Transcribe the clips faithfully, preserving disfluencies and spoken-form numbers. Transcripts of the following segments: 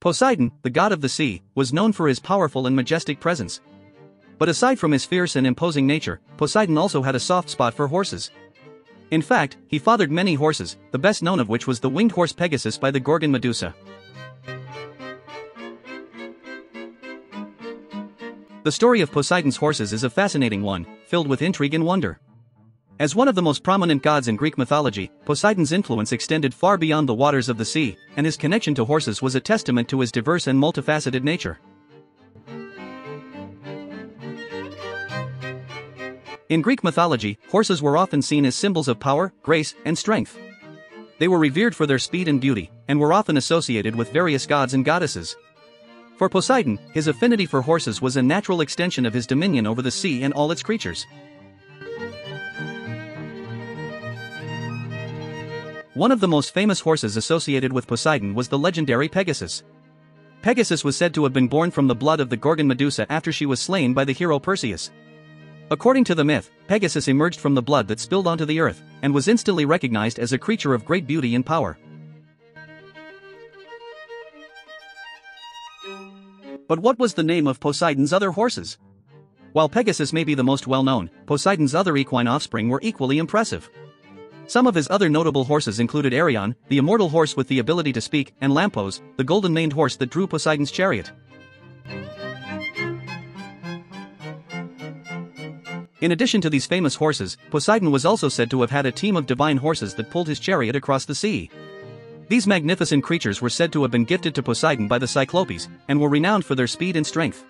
Poseidon, the god of the sea, was known for his powerful and majestic presence. But aside from his fierce and imposing nature, Poseidon also had a soft spot for horses. In fact, he fathered many horses, the best known of which was the winged horse Pegasus by the Gorgon Medusa. The story of Poseidon's horses is a fascinating one, filled with intrigue and wonder. As one of the most prominent gods in Greek mythology, Poseidon's influence extended far beyond the waters of the sea, and his connection to horses was a testament to his diverse and multifaceted nature. In Greek mythology, horses were often seen as symbols of power, grace, and strength. They were revered for their speed and beauty, and were often associated with various gods and goddesses. For Poseidon, his affinity for horses was a natural extension of his dominion over the sea and all its creatures. One of the most famous horses associated with Poseidon was the legendary Pegasus. Pegasus was said to have been born from the blood of the Gorgon Medusa after she was slain by the hero Perseus. According to the myth, Pegasus emerged from the blood that spilled onto the earth, and was instantly recognized as a creature of great beauty and power. But what was the name of Poseidon's other horses? While Pegasus may be the most well-known, Poseidon's other equine offspring were equally impressive. Some of his other notable horses included Arion, the immortal horse with the ability to speak, and Lampos, the golden-maned horse that drew Poseidon's chariot. In addition to these famous horses, Poseidon was also said to have had a team of divine horses that pulled his chariot across the sea. These magnificent creatures were said to have been gifted to Poseidon by the Cyclopes, and were renowned for their speed and strength.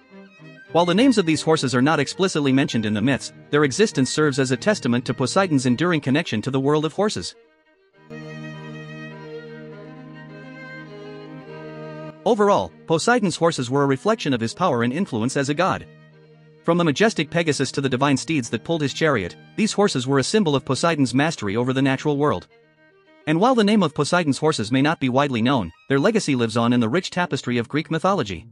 While the names of these horses are not explicitly mentioned in the myths, their existence serves as a testament to Poseidon's enduring connection to the world of horses. Overall, Poseidon's horses were a reflection of his power and influence as a god. From the majestic Pegasus to the divine steeds that pulled his chariot, these horses were a symbol of Poseidon's mastery over the natural world. And while the name of Poseidon's horses may not be widely known, their legacy lives on in the rich tapestry of Greek mythology.